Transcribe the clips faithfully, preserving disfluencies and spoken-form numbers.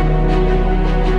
AudioJungle.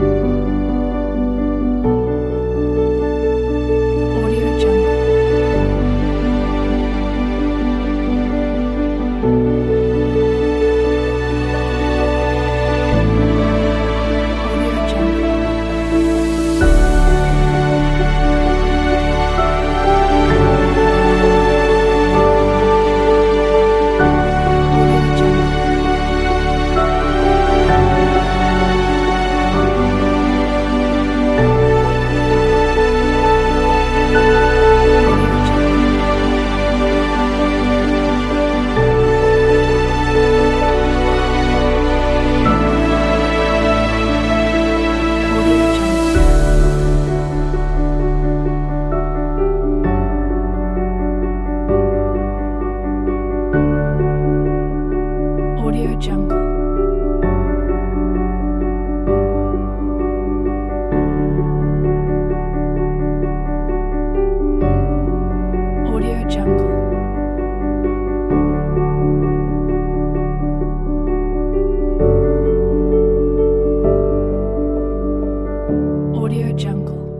AudioJungle.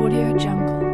AudioJungle.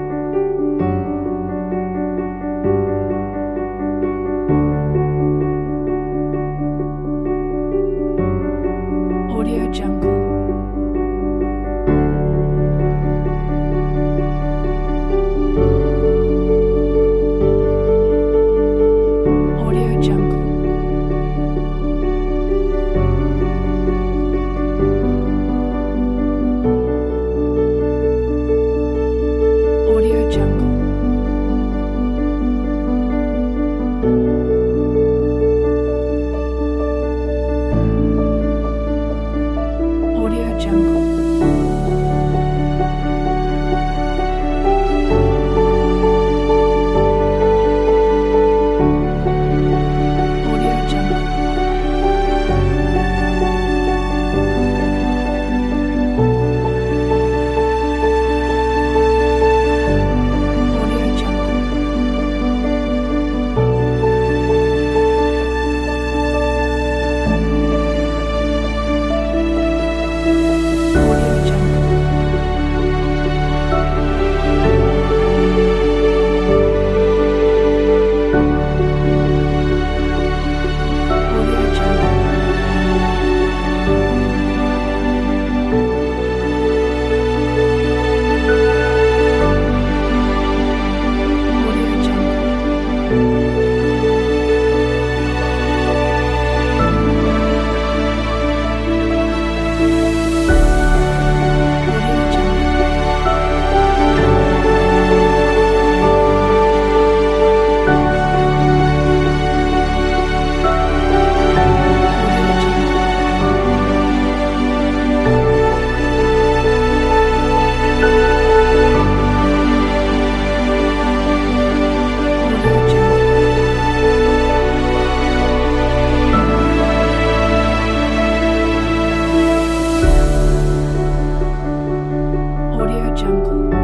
AudioJungle.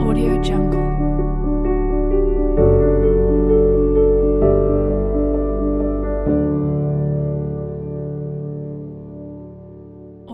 AudioJungle.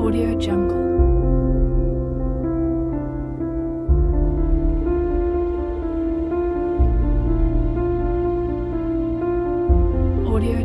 AudioJungle. AudioJungle. AudioJungle. AudioJungle. AudioJungle. AudioJungle. AudioJungle.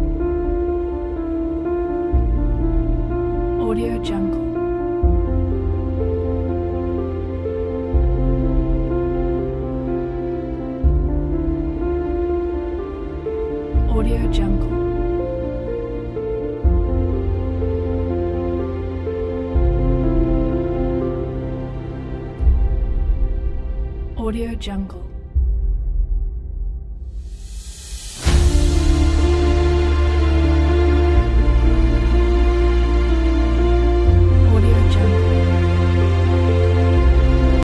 AudioJungle. AudioJungle. AudioJungle. AudioJungle. AudioJungle.